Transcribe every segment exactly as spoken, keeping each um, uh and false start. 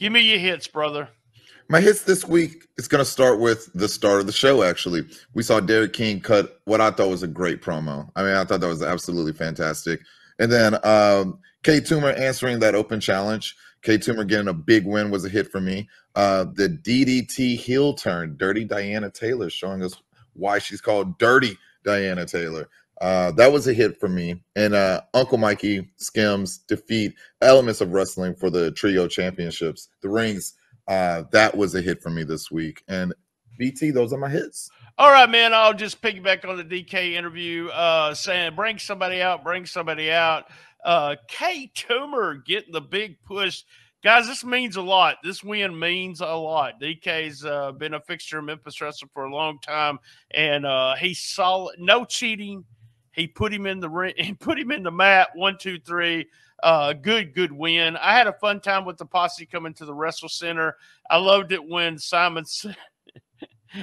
Give me your hits, brother. My hits this week is going to start with the start of the show, actually. We saw Derrick King cut what I thought was a great promo. I mean, I thought that was absolutely fantastic. And then um, K. Toomer answering that open challenge. K. Toomer getting a big win was a hit for me. Uh, the D D T heel turn, Dirty Diana Taylor, showing us why she's called Dirty Diana Taylor. Uh, that was a hit for me. And uh, Uncle Mikey, Skims, defeat, Elements of Wrestling for the Trio Championships, the rings. Uh, that was a hit for me this week. And B T, those are my hits. All right, man. I'll just piggyback on the D K interview, uh, saying bring somebody out, bring somebody out. Uh, K. Toomer getting the big push. Guys, this means a lot. This win means a lot. D K's uh, been a fixture in Memphis wrestling for a long time, and uh, he's solid. No cheating. He put him in the ring. He put him in the mat. One, two, three. Uh, good, good win. I had a fun time with the posse coming to the Wrestle Center. I loved it when Simon said,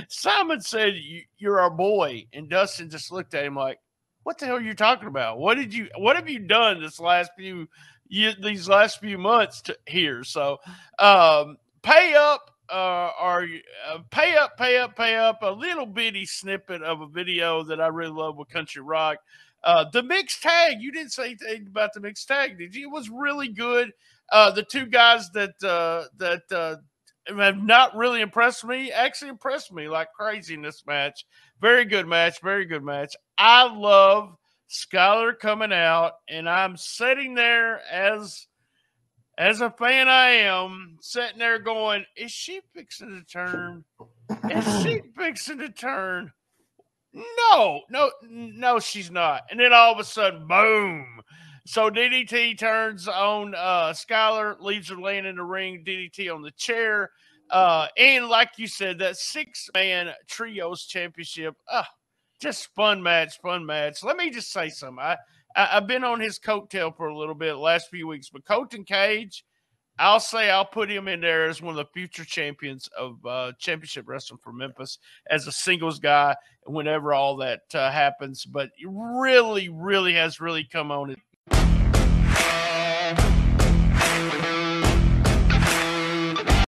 Simon said, "You're our boy," and Dustin just looked at him like, "What the hell are you talking about? What did you? What have you done this last few you, these last few months to, here?" So, um, pay up. Uh, are uh, pay up, pay up, pay up. A little bitty snippet of a video that I really love with Country Rock. Uh, the mixed tag, you didn't say anything about the mixed tag, did you? It was really good. Uh, the two guys that uh, that uh, have not really impressed me actually impressed me like crazy in this match. Very good match, very good match. I love Skylar coming out, and I'm sitting there as as a fan I am, sitting there going, is she fixing to turn? Is she fixing to turn? No, no, no, she's not. And then all of a sudden, boom. So D D T turns on uh, Skylar, leaves her laying in the ring, D D T on the chair. Uh, and like you said, that six-man trios championship, uh, just fun match, fun match. Let me just say something. I, I, I've been on his coattail for a little bit the last few weeks, but Colton Cage, I'll say I'll put him in there as one of the future champions of uh, Championship Wrestling for Memphis as a singles guy whenever all that uh, happens. But he really, really has really come on